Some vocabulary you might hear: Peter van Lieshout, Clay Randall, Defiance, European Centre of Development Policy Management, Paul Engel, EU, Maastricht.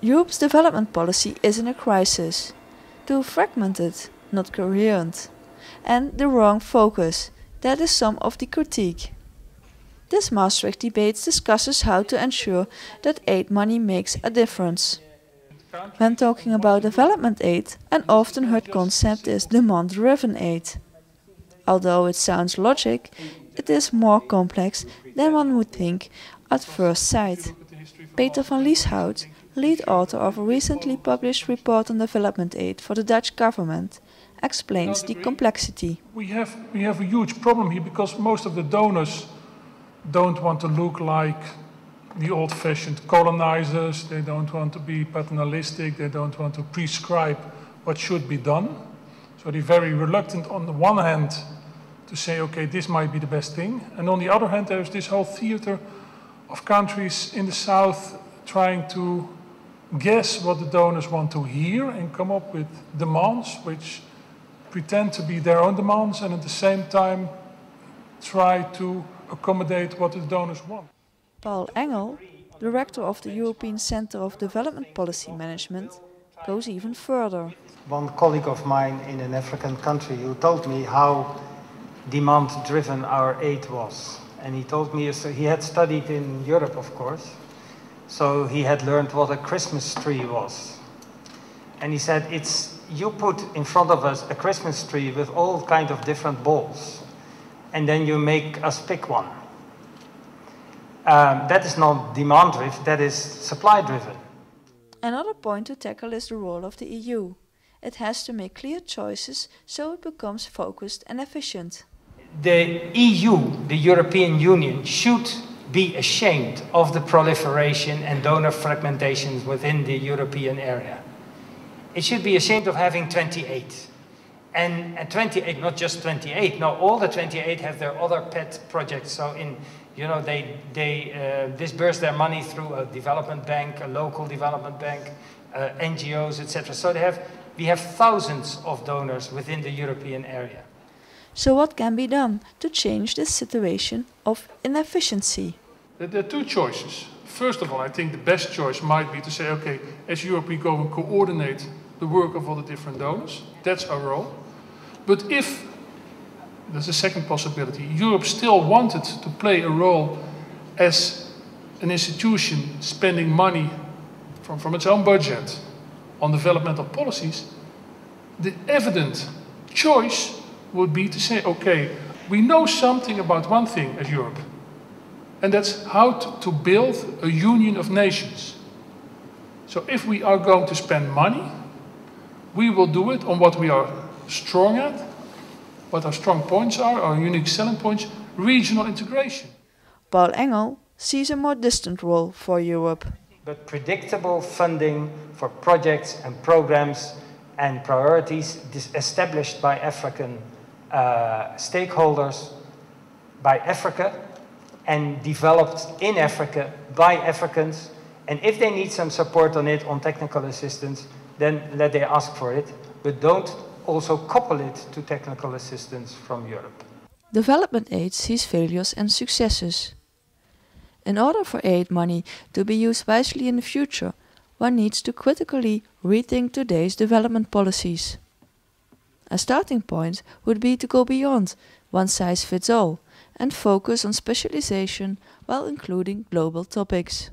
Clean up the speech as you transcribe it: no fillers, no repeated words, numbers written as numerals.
Europe's development policy is in a crisis. Too fragmented, not coherent, and the wrong focus. That is some of the critique. This Maastricht debate discusses how to ensure that aid money makes a difference. When talking about development aid, an often heard concept is demand-driven aid. Although it sounds logic, it is more complex than one would think at first sight. Peter van Lieshout, lead author of a recently published report on development aid for the Dutch government, explains the complexity. We have a huge problem here because most of the donors don't want to look like the old-fashioned colonizers. They don't want to be paternalistic. They don't want to prescribe what should be done. So they're very reluctant on the one hand to say, okay, this might be the best thing. And on the other hand, there's this whole theater of countries in the south trying to guess what the donors want to hear and come up with demands which pretend to be their own demands and at the same time try to accommodate what the donors want. Paul Engel, director of the European Centre of Development Policy Management, goes even further. One colleague of mine in an African country who told me how demand-driven our aid was. And he told me, so he had studied in Europe, of course, so he had learned what a Christmas tree was. And he said, it's you put in front of us a Christmas tree with all kinds of different balls, and then you make us pick one. That is not demand-driven, that is supply-driven. Another point to tackle is the role of the EU. It has to make clear choices so it becomes focused and efficient. The EU, the European Union, should be ashamed of the proliferation and donor fragmentations within the European area. It should be ashamed of having 28. And 28, not just 28, no, all the 28 have their other pet projects. So in, you know, they disburse their money through a development bank, a local development bank, NGOs, etc. So we have thousands of donors within the European area. So what can be done to change this situation of inefficiency? There are two choices. First of all, I think the best choice might be to say, okay, as Europe we go and coordinate the work of all the different donors. That's our role. But if, there's a second possibility, Europe still wanted to play a role as an institution spending money from its own budget on developmental policies, the evident choice would be to say, okay, we know something about one thing as Europe, and that's how to build a union of nations. So if we are going to spend money, we will do it on what we are strong at, what our strong points are, our unique selling points, regional integration. Paul Engel sees a more distant role for Europe. But predictable funding for projects and programs and priorities established by African stakeholders by Africa and developed in Africa by Africans, and if they need some support on it, on technical assistance, then let them ask for it, but don't also couple it to technical assistance from Europe. Development aid sees failures and successes. In order for aid money to be used wisely in the future, one needs to critically rethink today's development policies. A starting point would be to go beyond one size fits all and focus on specialization while including global topics.